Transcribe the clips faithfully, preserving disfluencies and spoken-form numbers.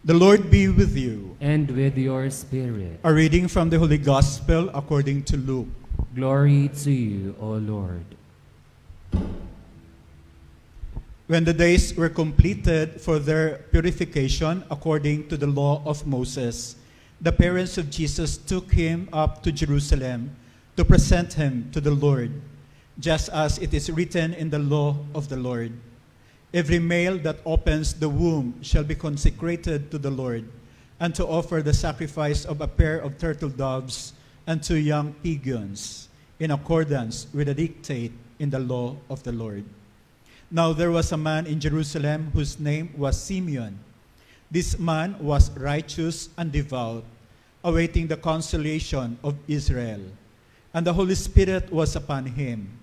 The Lord be with you. And with your spirit. A reading from the Holy Gospel according to Luke. Glory to you, O Lord. When the days were completed for their purification according to the law of Moses, the parents of Jesus took him up to Jerusalem to present him to the Lord, just as it is written in the law of the Lord. Every male that opens the womb shall be consecrated to the Lord, and to offer the sacrifice of a pair of turtle doves and two young pigeons, in accordance with a dictate in the law of the Lord. Now there was a man in Jerusalem whose name was Simeon. This man was righteous and devout, awaiting the consolation of Israel, and the Holy Spirit was upon him.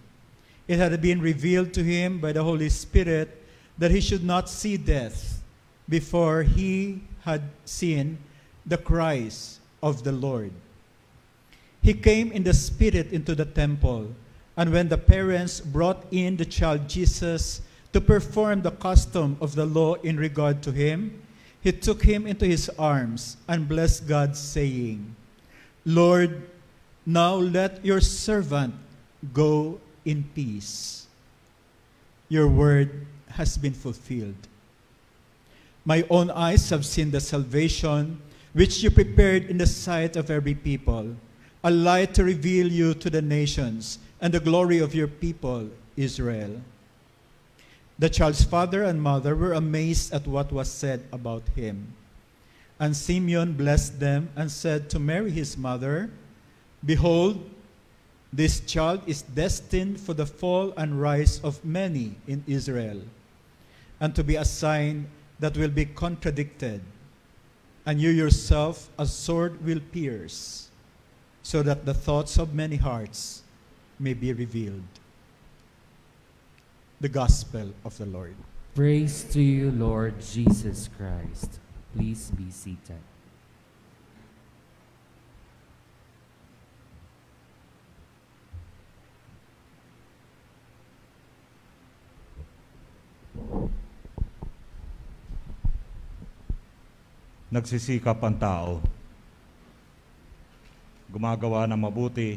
It had been revealed to him by the Holy Spirit that he should not see death before he had seen the Christ of the Lord. He came in the Spirit into the temple, and when the parents brought in the child Jesus to perform the custom of the law in regard to him, he took him into his arms and blessed God, saying, "Lord, now let your servant go in peace. Your word has been fulfilled. My own eyes have seen the salvation which you prepared in the sight of every people, a light to reveal you to the nations and the glory of your people, Israel." The child's father and mother were amazed at what was said about him. And Simeon blessed them and said to Mary his mother, "Behold, this child is destined for the fall and rise of many in Israel, and to be a sign that will be contradicted. And you yourself a sword will pierce, so that the thoughts of many hearts may be revealed." The Gospel of the Lord. Praise to you, Lord Jesus Christ. Please be seated. Nagsisikap ang tao, gumagawa ng mabuti,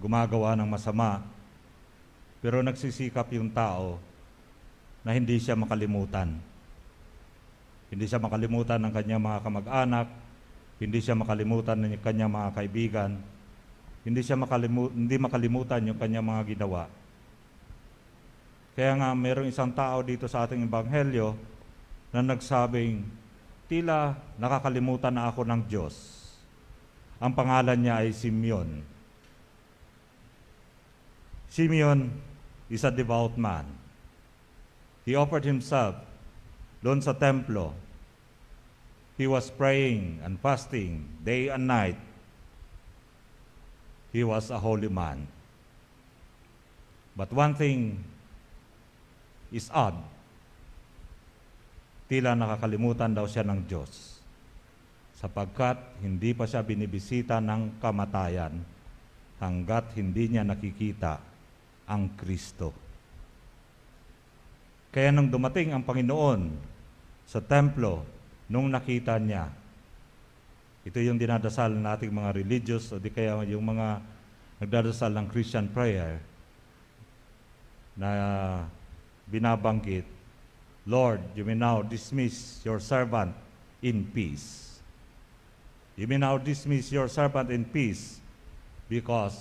gumagawa ng masama, pero nagsisikap yung tao na hindi siya makalimutan. Hindi siya makalimutan ng kanyang mga kamag-anak, hindi siya makalimutan ng kanyang mga kaibigan, hindi siya makalimutan, hindi makalimutan yung kanyang mga ginawa. Kaya nga mayroong isang tao dito sa ating ebanghelyo na nagsabing, "Tila nakakalimutan na ako ng Diyos." Ang pangalan niya ay Simeon. Simeon is a devout man. He offered himself doon sa templo. He was praying and fasting day and night. He was a holy man. But one thing is odd. Tila nakakalimutan daw siya ng Diyos, sapagkat hindi pa siya binibisita ng kamatayan hanggat hindi niya nakikita ang Kristo. Kaya nung dumating ang Panginoon sa templo, nung nakita niya, ito yung dinadasal nating mga religious o di kaya yung mga nagdadasal ng Christian prayer na binabanggit, "Lord, you may now dismiss your servant in peace. You may now dismiss your servant in peace because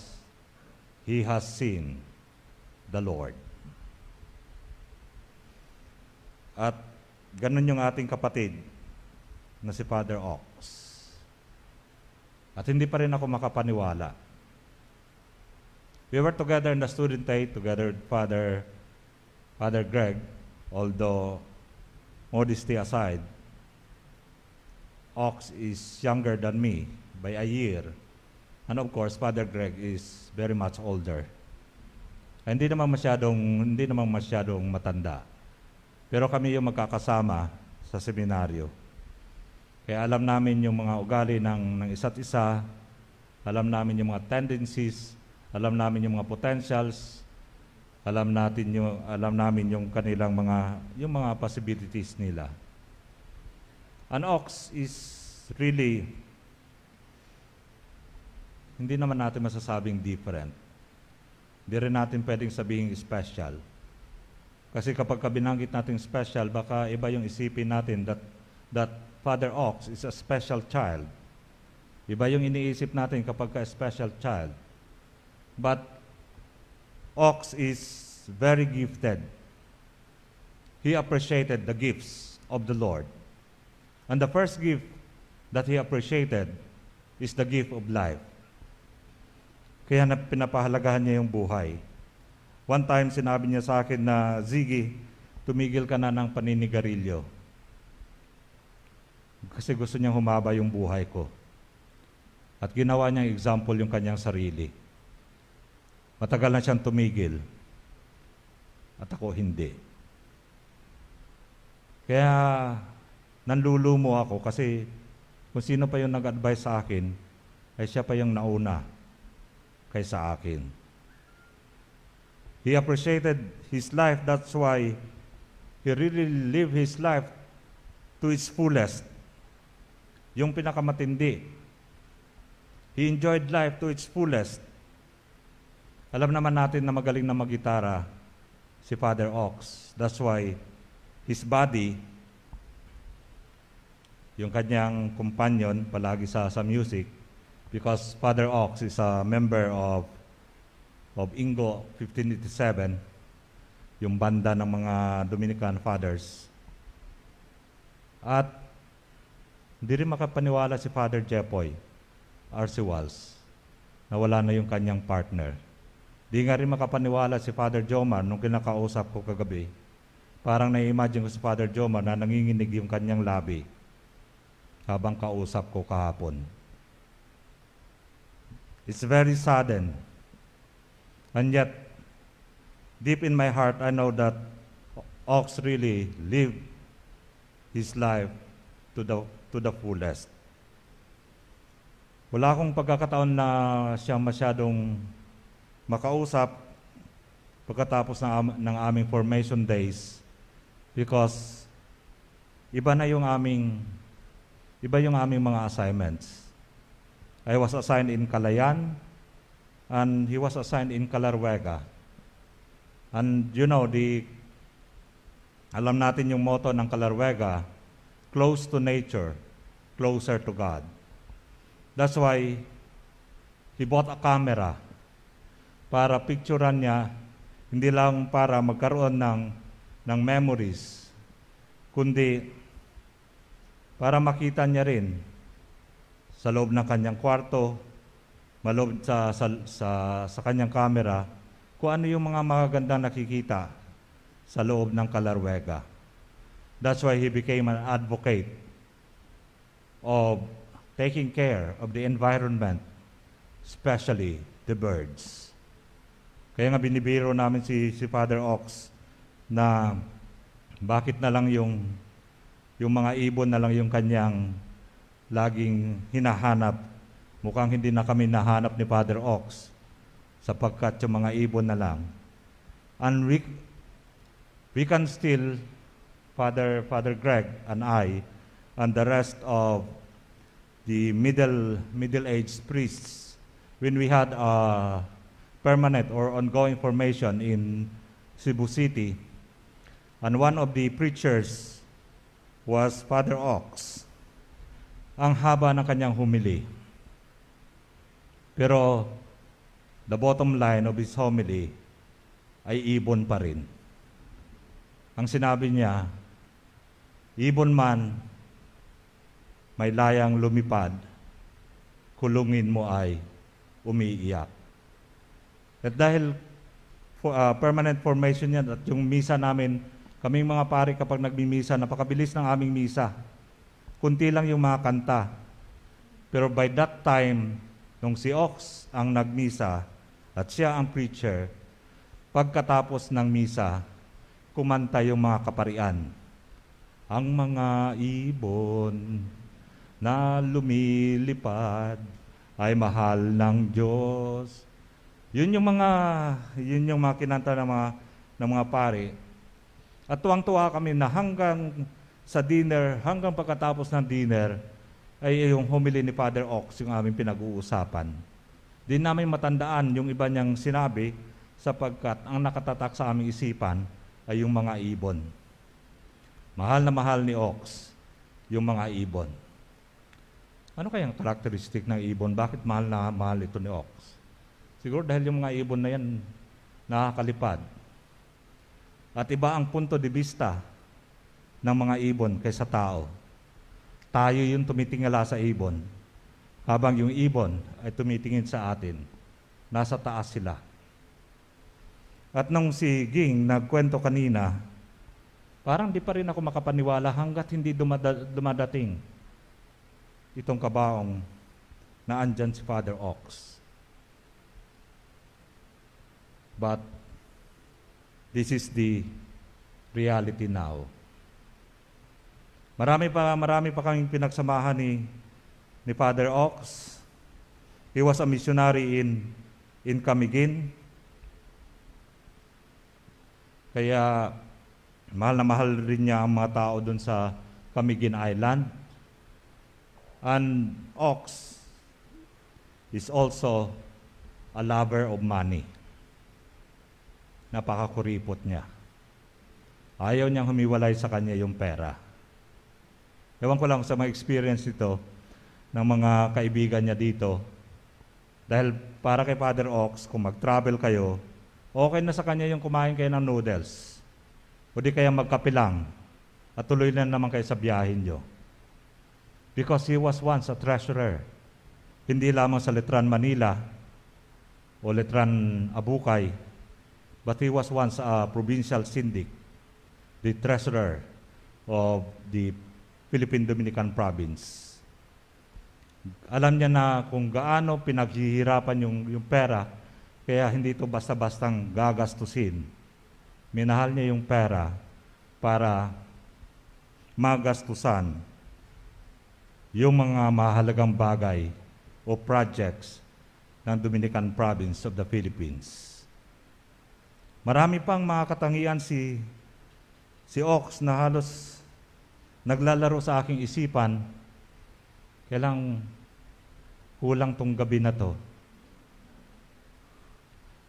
he has seen the Lord." At ganun yung ating kapatid na si Father Auckhs. At hindi pa rin ako makapaniwala. We were together in the student aid, together with Father, Father Greg. Although, modesty aside, Auckhs is younger than me by a year. And of course, Father Greg is very much older. Hindi naman masyadong, hindi naman masyadong matanda. Pero kami yung magkakasama sa seminaryo. Kaya alam namin yung mga ugali ng, ng isa't isa, alam namin yung mga tendencies, alam namin yung mga potentials, Alam natin yung alam namin yung kanilang mga yung mga possibilities nila. An ox is really, hindi naman natin masasabing different. Hindi rin natin pwedeng sabihing special. Kasi kapag kabinanggit natin special, baka iba yung isipin natin that, that Father Auckhs is a special child. Iba yung iniisip natin kapag ka-special child. But Auckhs is very gifted. He appreciated the gifts of the Lord. And the first gift that he appreciated is the gift of life. Kaya na pinapahalagahan niya yung buhay. One time, sinabi niya sa akin na, Ziggy, tumigil ka na ng paninigarilyo. Kasi gusto niyang humaba yung buhay ko. At ginawa niyang example yung kanyang sarili. Matagal na siyang tumigil. At ako hindi. Kaya, nanlulumo ako kasi kung sino pa yung nag-advise sa akin, ay siya pa yung nauna kaysa akin. He appreciated his life. That's why he really lived his life to its fullest. Yung pinakamatindi. He enjoyed life to its fullest. Alam naman natin na magaling na mag-gitara si Father Auckhs. That's why his body, yung kanyang companion palagi sa, sa music, because Father Auckhs is a member of of Inggo fifteen eighty-seven, yung banda ng mga Dominican Fathers. At hindi rin makapaniwala si Father Jepoy, Arsiwals, na wala na yung kanyang partner. Di nga rin makapaniwala si Father Jomar nung kinakausap ko kagabi. Parang na-imagine ko si Father Jomar na nanginginig yung kanyang labi habang kausap ko kahapon. It's very sudden. And yet, deep in my heart, I know that Auckhs really lived his life to the, to the fullest. Wala akong pagkakataon na siya masyadong makausap pagkatapos ng, ng aming formation days because iba na yung aming, iba yung aming mga assignments. I was assigned in Kalayan, and he was assigned in Calaruega. And you know, the, alam natin yung motto ng Calaruega, close to nature, closer to God. That's why he bought a camera para picturean niya, hindi lang para magkaroon ng, ng memories, kundi para makita niya rin sa loob ng kanyang kwarto, maloob sa, sa, sa, sa kanyang camera, kung ano yung mga magagandang nakikita sa loob ng Calaruega. That's why he became an advocate of taking care of the environment, especially the birds. Kaya nga binibiro namin si, si Father Auckhs na bakit na lang yung, yung mga ibon na lang yung kanyang laging hinahanap. Mukhang hindi na kami nahanap ni Father Auckhs sapagkat yung mga ibon na lang. And we, we can still, Father, Father Greg and I, and the rest of the middle, middle-aged priests, when we had a permanent or ongoing formation in Cebu City, and one of the preachers was Father Auckhs. Ang haba ng kanyang humili. Pero the bottom line of his homily ay ibon pa rin. Ang sinabi niya, ibon man may layang lumipad, kulungin mo ay umiiyak. At dahil for, uh, permanent formation yan, at yung misa namin, kaming mga pari kapag nagmimisa, napakabilis ng aming misa. Kunti lang yung mga kanta. Pero by that time, nung si Auckhs ang nagmisa at siya ang preacher, pagkatapos ng misa, kumanta yung mga kaparian. Ang mga ibon na lumilipad ay mahal ng Diyos. Yun yung mga, yun yung mga kinanta ng mga, ng mga pare. At tuwang-tuwa kami na hanggang sa dinner, hanggang pagkatapos ng dinner, ay yung homily ni Father Auckhs yung aming pinag-uusapan. Di namin matandaan yung iba niyang sinabi sapagkat ang nakatatak sa aming isipan ay yung mga ibon. Mahal na mahal ni Auckhs yung mga ibon. Ano kayang karakteristik ng ibon? Bakit mahal na mahal ito ni Auckhs? Siguro dahil yung mga ibon na yan nakakalipad. At iba ang punto de vista ng mga ibon kaysa tao. Tayo yung tumitingala sa ibon, habang yung ibon ay tumitingin sa atin. Nasa taas sila. At nung si Ging nagkwento kanina, parang di pa rin ako makapaniwala hanggat hindi dumada- dumadating itong kabaong na andyan si Father Auckhs. But this is the reality now. Marami pa, marami pa kaming pinagsamahan ni, ni Father Auckhs. He was a missionary in, in Camigin. Kaya mahal na mahal rin niya ang mga tao doon sa Camigin Island. And Auckhs is also a lover of money. Napakakuripot niya. Ayaw niyang humiwalay sa kanya yung pera. Ewan ko lang sa mga experience nito ng mga kaibigan niya dito. Dahil para kay Father Auckhs, kung mag-travel kayo, okay na sa kanya yung kumain kayo ng noodles. O di kaya magkape lang at tuloy na naman kayo sa biyahin niyo. Because he was once a treasurer. Hindi lamang sa Letran Manila o Letran Abukay, but he was once a provincial syndic, the treasurer of the Philippine Dominican Province. Alam niya na kung gaano pinaghihirapan yung, yung pera, kaya hindi ito basta-bastang gagastusin. Minahal niya yung pera para magastusan yung mga mahalagang bagay o projects ng Dominican Province of the Philippines. Marami pang mga katangian si, si Auckhs na halos naglalaro sa aking isipan, kailang kulang tong gabi na to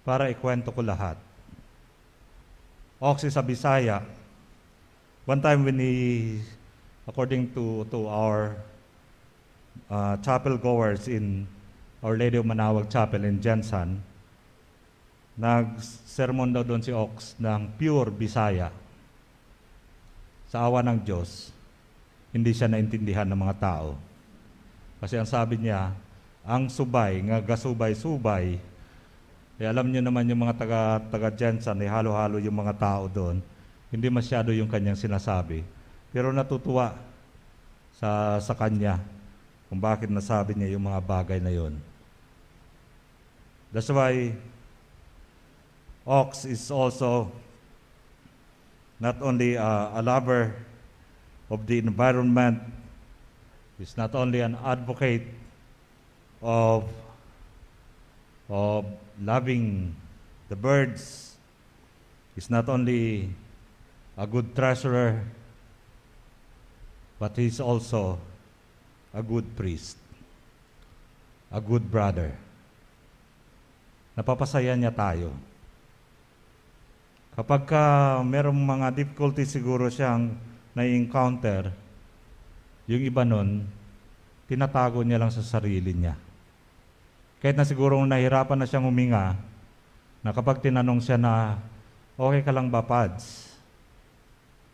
para ikwento ko lahat. Auckhs sa Bisaya, one time when he, according to, to our uh, chapel goers in Our Lady of Manawag Chapel in Jensen, nag-sermon daw doon si Auckhs ng pure Bisaya. Sa awa ng Diyos, hindi siya naintindihan ng mga tao. Kasi ang sabi niya, ang subay, nga gasubay-subay, eh alam niyo naman yung mga taga-taga-Jensen, eh halo-halo yung mga tao doon, hindi masyado yung kanyang sinasabi. Pero natutuwa sa, sa kanya kung bakit nasabi niya yung mga bagay na yun. That's why Auckhs is also not only a, a lover of the environment, is not only an advocate of, of loving the birds, is not only a good treasurer, but he's also a good priest, a good brother. Napapasaya niya tayo. Kapag uh, merong mga difficulty siguro siyang na-encounter, yung iba nun, tinatago niya lang sa sarili niya. Kahit na siguro nahirapan na siyang huminga, na kapag tinanong siya na, okay ka lang ba, Pads?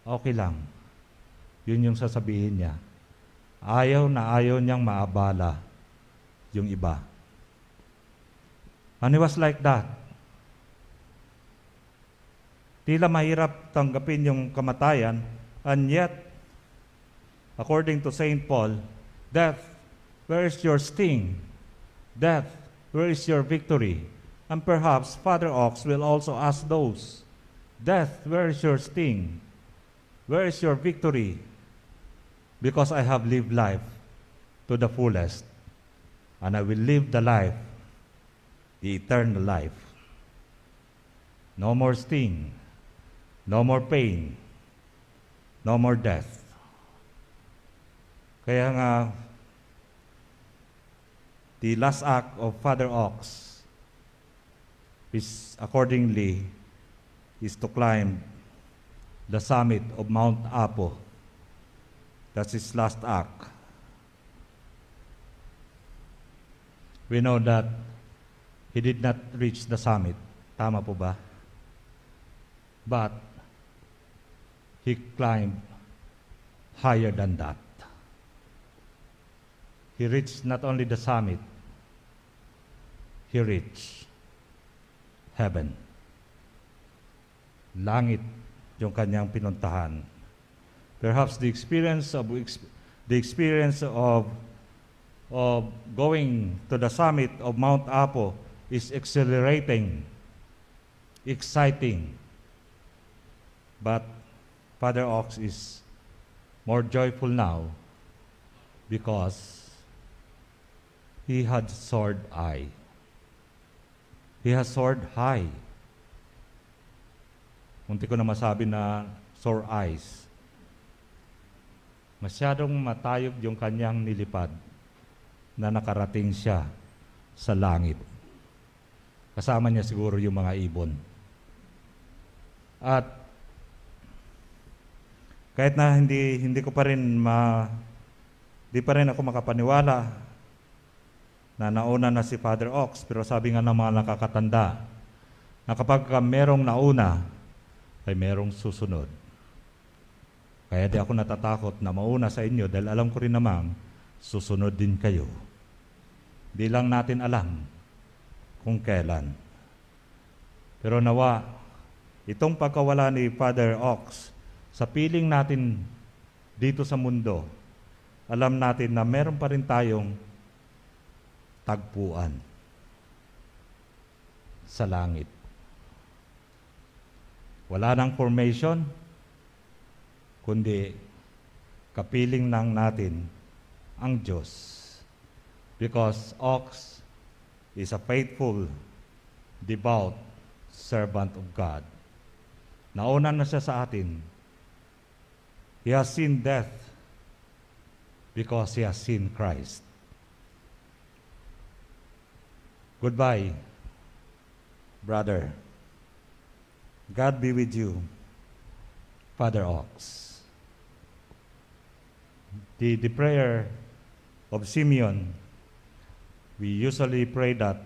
Okay lang. Yun yung sasabihin niya. Ayaw na ayaw niyang maabala yung iba. And he was like that. Tila mahirap tanggapin yung kamatayan, and yet, according to Saint Paul, death, where is your sting? Death, where is your victory? And perhaps Father Auckhs will also ask those, death, where is your sting? Where is your victory? Because I have lived life to the fullest, and I will live the life, the eternal life. No more sting, no more pain, no more death. Kaya nga, the last act of Father Auckhs is accordingly is to climb the summit of Mount Apo. That's his last act. We know that he did not reach the summit. Tama po ba? But he climbed higher than that. He reached not only the summit, he reached heaven. Langit yung kanyang pinuntahan. Perhaps the experience of the experience of of going to the summit of Mount Apo is exhilarating, exciting. But Father Auckhs is more joyful now because he had soared high. He has soared high. Munti ko na masabi na sore eyes. Masyadong matayog yung kanyang nilipad na nakarating siya sa langit. Kasama niya siguro yung mga ibon. At kahit na hindi hindi ko pa rin ma di pa rin ako makapaniwala na nauna na si Father Auckhs, pero sabi nga ng mga nakakatanda na kapag merong nauna ay merong susunod. Kaya di ako natatakot na mauna sa inyo dahil alam ko rin namang susunod din kayo. Di lang natin alam kung kailan. Pero nawa, itong pagkawala ni Father Auckhs sa piling natin dito sa mundo, alam natin na meron pa rin tayong tagpuan sa langit. Wala nang formation, kundi kapiling lang natin ang Diyos. Because Auckhs is a faithful, devout servant of God. Nauna na siya sa atin. He has seen death because he has seen Christ. Goodbye, brother. God be with you, Father Auckhs. The, the prayer of Simeon, we usually pray that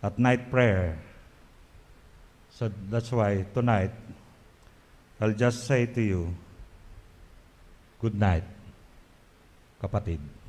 at night prayer. So that's why tonight, I'll just say to you, good night, kapatid.